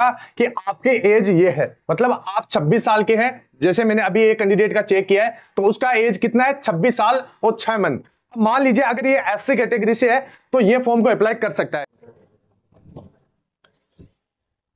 होगा कि आपकी एज ये है, मतलब आप 26 साल के हैं। जैसे मैंने अभी एक कैंडिडेट का चेक किया है तो उसका एज कितना है, 26 साल और 6 मंथ। मान लीजिए अगर ये एससी कैटेगरी से है तो ये फॉर्म को अप्लाई कर सकता है।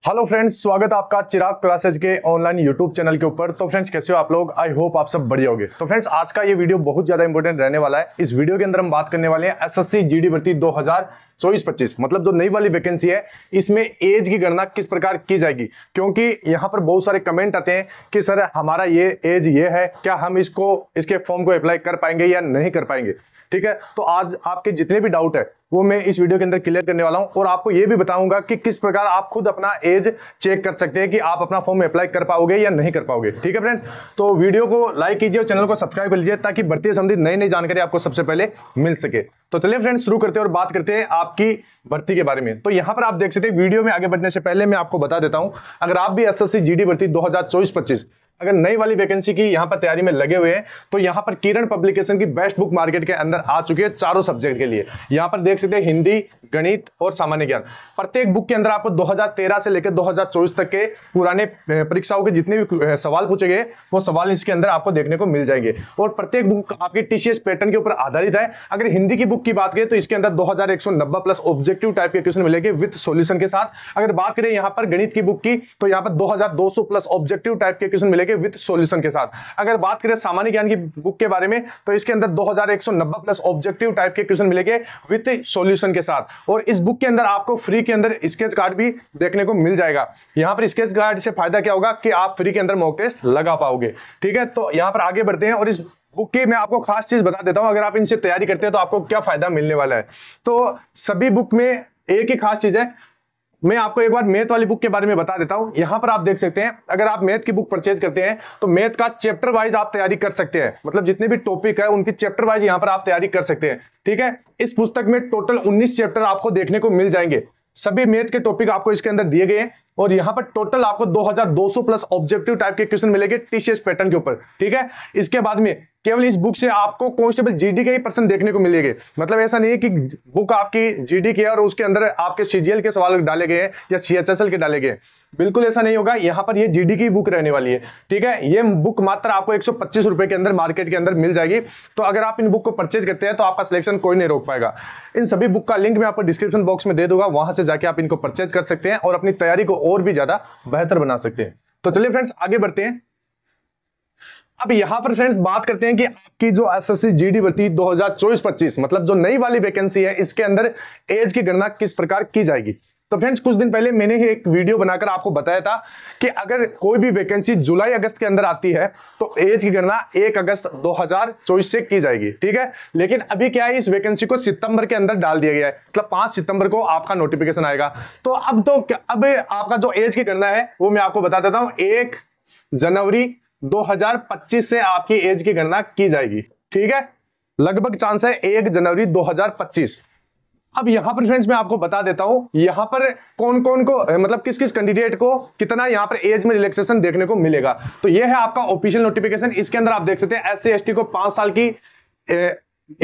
हेलो फ्रेंड्स, स्वागत है आपका चिराग क्लासेज के ऑनलाइन यूट्यूब चैनल के ऊपर। तो फ्रेंड्स कैसे हो आप लोग, आई होप आप सब बढ़िया होंगे। तो फ्रेंड्स आज का ये वीडियो बहुत ज्यादा इंपॉर्टेंट रहने वाला है। इस वीडियो के अंदर हम बात करने वाले हैं एसएससी जीडी भर्ती 2024-25, मतलब जो नई वाली वैकेंसी है इसमें एज की गणना किस प्रकार की जाएगी, क्योंकि यहाँ पर बहुत सारे कमेंट आते हैं कि सर हमारा ये एज ये है, क्या हम इसके फॉर्म को अप्लाई कर पाएंगे या नहीं कर पाएंगे। ठीक है, तो आज आपके जितने भी डाउट है वो मैं इस वीडियो के अंदर क्लियर करने वाला हूं और आपको ये भी बताऊंगा कि किस प्रकार आप खुद अपना एज चेक कर सकते हैं कि आप अपना फॉर्म अप्लाई कर पाओगे या नहीं कर पाओगे। ठीक है फ्रेंड्स, तो वीडियो को लाइक कीजिए और चैनल को सब्सक्राइब कर लीजिए ताकि भर्ती से संबंधित नई नई जानकारी आपको सबसे पहले मिल सके। तो चलिए फ्रेंड्स शुरू करते हैं और बात करते हैं आपकी भर्ती के बारे में। तो यहाँ पर आप देख सकते हैं, वीडियो में आगे बढ़ने से पहले मैं आपको बता देता हूँ, अगर आप भी एसएससी जीडी भर्ती 2024-25 अगर नई वाली वैकेंसी की यहाँ पर तैयारी में लगे हुए हैं तो यहाँ पर किरण पब्लिकेशन की बेस्ट बुक मार्केट के अंदर आ चुकी है चारों सब्जेक्ट के लिए। यहाँ पर देख सकते हैं हिंदी, गणित और सामान्य ज्ञान, प्रत्येक बुक के अंदर आपको 2013 से लेकर 2024 तक के पुराने परीक्षाओं के जितने भी सवाल पूछे गए वो सवाल इसके अंदर आपको देखने को मिल जाएंगे। और प्रत्येक बुक आपकी टीसीएस पैटर्न के ऊपर आधारित है। अगर हिंदी की बुक की बात करें तो इसके अंदर 2190 प्लस ऑब्जेक्टिव टाइप के क्वेश्चन मिलेंगे विद सोल्यूशन के साथ। अगर बात करें यहाँ पर गणित की बुक की तो यहाँ पर 2200 प्लस ऑब्जेक्टिव टाइप के क्वेश्चन मिलेंगे विद सॉल्यूशन के साथ। अगर बात करें सामान्य ज्ञान की बुक के बारे में तो इसके अंदर 2190 प्लस ऑब्जेक्टिव टाइप के क्वेश्चन मिलेंगे विद सॉल्यूशन के साथ। और इस बुक के अंदर आपको फ्री के अंदर स्केच कार्ड भी देखने को मिल जाएगा। यहां पर स्केच कार्ड से फायदा क्या होगा कि आप फ्री के अंदर मॉक टेस्ट लगा पाओगे। ठीक है, तो यहां पर आगे बढ़ते हैं और इस बुक की मैं आपको खास चीज बता देता हूं, अगर आप इनसे तैयारी करते हैं तो आपको क्या फायदा मिलने वाला है। तो सभी बुक में एक ही खास चीज है, मैं आपको एक बार मैथ वाली बुक के बारे में बता देता हूं। यहां पर आप देख सकते हैं, अगर आप मैथ की बुक परचेज करते हैं तो मैथ का चैप्टर वाइज आप तैयारी कर सकते हैं, मतलब जितने भी टॉपिक है उनकी चैप्टर वाइज यहां पर आप तैयारी कर सकते हैं। ठीक है, इस पुस्तक में टोटल 19 चैप्टर आपको देखने को मिल जाएंगे। सभी मैथ के टॉपिक आपको इसके अंदर दिए गए हैं और यहाँ पर टोटल आपको 2200 प्लस ऑब्जेक्टिव टाइप के क्वेश्चन मिलेंगे टीसीएस पैटर्न के ऊपर। ठीक है, इसके बाद में केवल इस बुक से आपको कांस्टेबल जीडी के ही पर्सन देखने को मिलेंगे, मतलब ऐसा नहीं है कि बुक आपकी जीडी की है और उसके अंदर आपके सीजीएल के सवाल डाले गए हैं या सीएचएसएल के डाले गए, बिल्कुल ऐसा नहीं होगा। यहाँ पर ये जीडी की बुक रहने वाली है। ठीक है, ये बुक मात्र आपको 125 रुपए के अंदर मार्केट के अंदर मिल जाएगी। तो अगर आप इन बुक को परचेज करते हैं तो आपका सिलेक्शन कोई नहीं रोक पाएगा। इन सभी बुक का लिंक मैं आपको डिस्क्रिप्शन बॉक्स में दे दूंगा, वहां से जाके आप इनको परचेज कर सकते हैं और अपनी तैयारी को और भी ज्यादा बेहतर बना सकते हैं। तो चलिए फ्रेंड्स आगे बढ़ते हैं। अब यहां पर फ्रेंड्स बात करते हैं कि आपकी जो एसएससी जीडी भर्ती 2024-25 मतलब जो नई वाली वैकेंसी है इसके अंदर एज की गणना किस प्रकार की जाएगी। तो फ्रेंड्स कुछ दिन पहले मैंने ही एक वीडियो बनाकर आपको बताया था कि अगर कोई भी वैकेंसी जुलाई अगस्त के अंदर आती है तो एज की गणना 1 अगस्त 2024 से की जाएगी। ठीक है, लेकिन अभी क्या है, इस वैकेंसी को सितंबर के अंदर डाल दिया गया है, मतलब 5 सितंबर को आपका नोटिफिकेशन आएगा। तो अब आपका जो एज की गणना है वो मैं आपको बता देता हूँ, 1 जनवरी 2025 से आपकी एज की गणना की जाएगी। ठीक है, लगभग चांस है 1 जनवरी 2025। अब यहाँ पर फ्रेंड्स मैं आपको बता देता हूँ यहाँ पर कौन कौन को, मतलब किस किस कैंडिडेट को कितना यहाँ पर एज में रिलैक्सेशन देखने को मिलेगा। तो ये है आपका ऑफिशियल नोटिफिकेशन, इसके अंदर आप देख सकते हैं SC ST को 5 साल की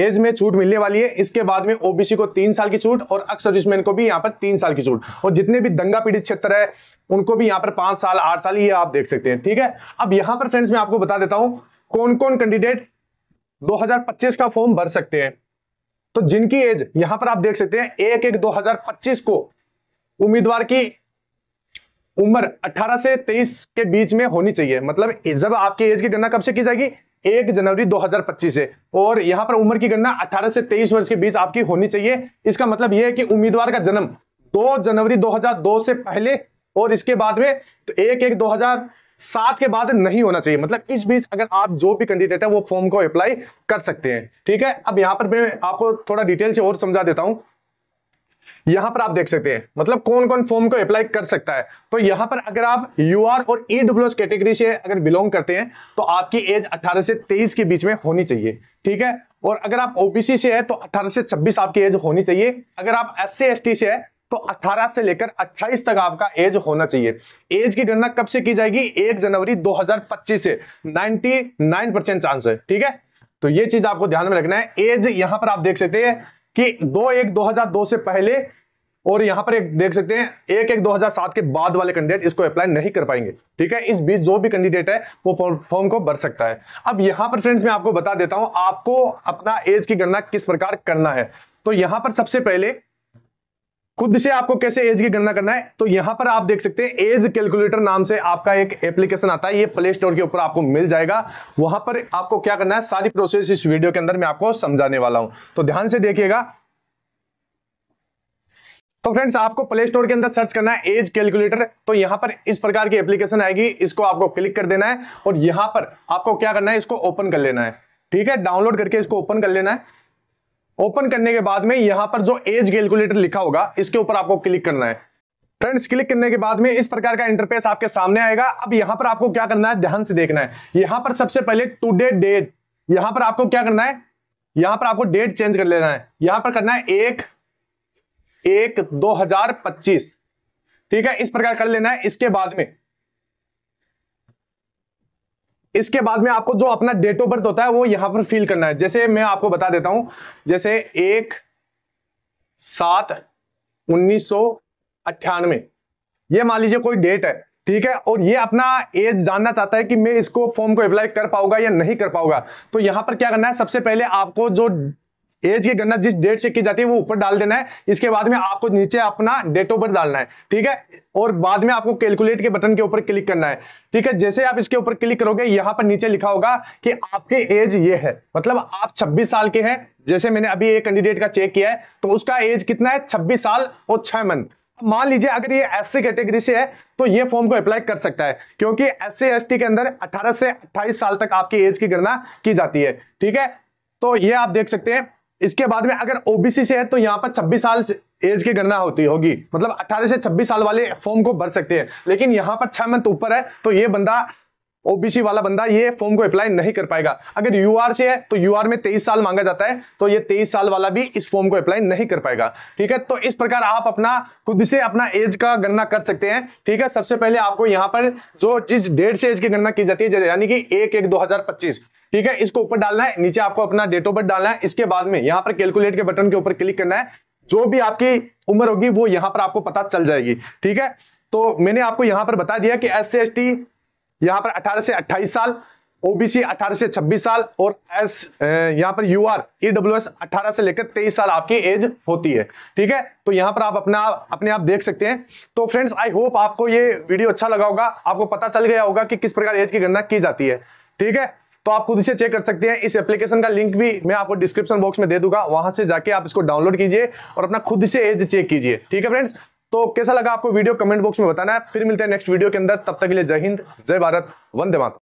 एज में छूट मिलने वाली है। इसके बाद में ओबीसी को 3 साल की छूट और एक्स सर्विसमैन को भी यहाँ पर 3 साल की छूट, और जितने भी दंगा पीड़ित क्षेत्र है उनको भी यहाँ पर 5 साल 8 साल ये आप देख सकते हैं। ठीक है, अब यहाँ पर फ्रेंड्स मैं आपको बता देता हूँ कौन कौन कैंडिडेट 2025 का फॉर्म भर सकते हैं। तो जिनकी एज यहां पर आप देख सकते हैं 1/1/2025 को उम्मीदवार की उम्र 18 से 23 के बीच में होनी चाहिए, मतलब जब आपकी एज की गणना कब से की जाएगी, 1 जनवरी 2025 से, और यहां पर उम्र की गणना 18 से 23 वर्ष के बीच आपकी होनी चाहिए। इसका मतलब यह है कि उम्मीदवार का जन्म 2 जनवरी 2002 से पहले और इसके बाद में तो 1/1/2007 के बाद नहीं होना चाहिए, मतलब इस बीच अगर आप जो भी कैंडिडेट है वो फॉर्म को अप्लाई कर सकते हैं। ठीक है, अब यहां पर मैं आपको थोड़ा डिटेल से और समझा देता हूं। यहां पर आप देख सकते हैं मतलब कौन कौन फॉर्म को अप्लाई कर सकता है। तो यहां पर अगर आप यूआर और ईडब्ल्यूएस कैटेगरी से अगर बिलोंग करते हैं तो आपकी एज 18 से 23 के बीच में होनी चाहिए। ठीक है, और अगर आप ओबीसी से है तो 18 से 26 आपकी एज होनी चाहिए। अगर आप SC ST से है तो 18 से लेकर 28 तक आपका एज होना चाहिए। एज की गणना कब से की जाएगी, 1 जनवरी 2025 से, 99% चांस है। ठीक है, तो ये चीज आपको ध्यान में रखना है। एज यहां पर आप देख सकते हैं कि 2/1/2002 से पहले और यहाँ पर एक देख सकते हैं 1/2007 के बाद वाले कैंडिडेट इसको अप्लाई नहीं कर पाएंगे। ठीक है, इस बीच जो भी कैंडिडेट है वो फॉर्म को भर सकता है। अब यहाँ पर फ्रेंड्स मैं आपको बता देता हूं आपको अपना एज की गणना किस प्रकार करना है। तो यहाँ पर सबसे पहले खुद से आपको कैसे एज की गणना करना है, तो यहाँ पर आप देख सकते हैं एज कैलकुलेटर नाम से आपका एक एप्लीकेशन आता है, ये प्ले स्टोर के ऊपर आपको मिल जाएगा। वहां पर आपको क्या करना है, सारी प्रोसेस इस वीडियो के अंदर मैं आपको समझाने वाला हूं, तो ध्यान से देखिएगा। तो फ्रेंड्स आपको प्ले स्टोर के अंदर सर्च करना है एज कैलकुलेटर, तो यहाँ पर इस प्रकार की एप्लीकेशन आएगी, इसको आपको क्लिक कर देना है और यहाँ पर आपको क्या करना है, इसको ओपन कर लेना है। ठीक है, डाउनलोड करके इसको ओपन कर लेना है। ओपन करने के बाद में यहाँ पर जो एज कैलकुलेटर लिखा होगा इसके ऊपर आपको क्लिक करना है। फ्रेंड्स क्लिक करने के बाद में इस प्रकार का इंटरफेस आपके सामने आएगा। अब यहाँ पर आपको क्या करना है, ध्यान से देखना है। यहाँ पर सबसे पहले टुडे डेट, यहाँ पर आपको क्या करना है, यहाँ पर आपको डेट चेंज कर लेना है। यहाँ पर करना है 1/2025। ठीक है, इस प्रकार कर लेना है। इसके बाद में आपको जो अपना डेट ऑफ बर्थ होता है वो यहां पर फिल करना है। जैसे मैं आपको बता देता हूं, जैसे 1/7/1998 ये मान लीजिए कोई डेट है। ठीक है, और ये अपना एज जानना चाहता है कि मैं इसको फॉर्म को अप्लाई कर पाऊंगा या नहीं कर पाऊंगा। तो यहां पर क्या करना है, सबसे पहले आपको जो एज की गणना जिस डेट से की जाती है वो ऊपर डाल देना है। इसके बाद में आपको नीचे अपना डेट ऑफ बर्थ डालना है। ठीक है, और बाद में आपको कैलकुलेट के बटन के ऊपर क्लिक करना है। ठीक है, जैसे आप इसके ऊपर क्लिक करोगे यहाँ पर नीचे लिखा होगा कि आपकी एज ये है, मतलब आप 26 साल के हैं। जैसे मैंने अभी एक कैंडिडेट का चेक किया है तो उसका एज कितना है, 26 साल और 6 मंथ। मान लीजिए अगर ये एससी कैटेगरी से है तो ये फॉर्म को अप्लाई कर सकता है, क्योंकि एससी एसटी के अंदर 18 से 28 साल तक आपकी एज की गणना की जाती है। ठीक है, तो ये आप देख सकते हैं। इसके बाद में अगर ओबीसी से है तो यहाँ पर 26 साल एज की गणना होगी, मतलब 18 से 26 साल वाले फॉर्म को भर सकते हैं। लेकिन यहाँ पर 6 मंथ ऊपर है तो ये बंदा ओबीसी वाला बंदा ये फॉर्म को अप्लाई नहीं कर पाएगा। अगर यूआर से है तो यूआर में 23 साल मांगा जाता है, तो ये 23 साल वाला भी इस फॉर्म को अप्लाई नहीं कर पाएगा। ठीक है, तो इस प्रकार आप अपना खुद से अपना एज का गणना कर सकते हैं। ठीक है, सबसे पहले आपको यहाँ पर जो जिस डेट से एज की गणना की जाती है, यानी कि 1/2025, ठीक है, इसको ऊपर डालना है। नीचे आपको अपना डेट ऑफ बर्थ डालना है। इसके बाद में यहाँ पर कैलकुलेट के बटन के ऊपर क्लिक करना है। जो भी आपकी उम्र होगी वो यहाँ पर आपको पता चल जाएगी। ठीक है, तो मैंने आपको यहाँ पर बता दिया कि एससी एसटी यहाँ पर 18 से 28 साल, ओबीसी 18 से 26 साल और यहाँ पर यूआर ईडब्ल्यूएस 18 से लेकर 23 साल आपकी एज होती है। ठीक है, तो यहाँ पर आप अपने आप देख सकते हैं। तो फ्रेंड्स आई होप आपको ये वीडियो अच्छा लगा होगा, आपको पता चल गया होगा कि किस प्रकार एज की गणना की जाती है। ठीक है, तो आप खुद से चेक कर सकते हैं। इस एप्लीकेशन का लिंक भी मैं आपको डिस्क्रिप्शन बॉक्स में दे दूंगा, वहां से जाके आप इसको डाउनलोड कीजिए और अपना खुद से एज चेक कीजिए। ठीक है फ्रेंड्स, तो कैसा लगा आपको वीडियो कमेंट बॉक्स में बताना है। फिर मिलते हैं नेक्स्ट वीडियो के अंदर, तब तक के लिए जय हिंद, जय भारत, वंदे मातरम।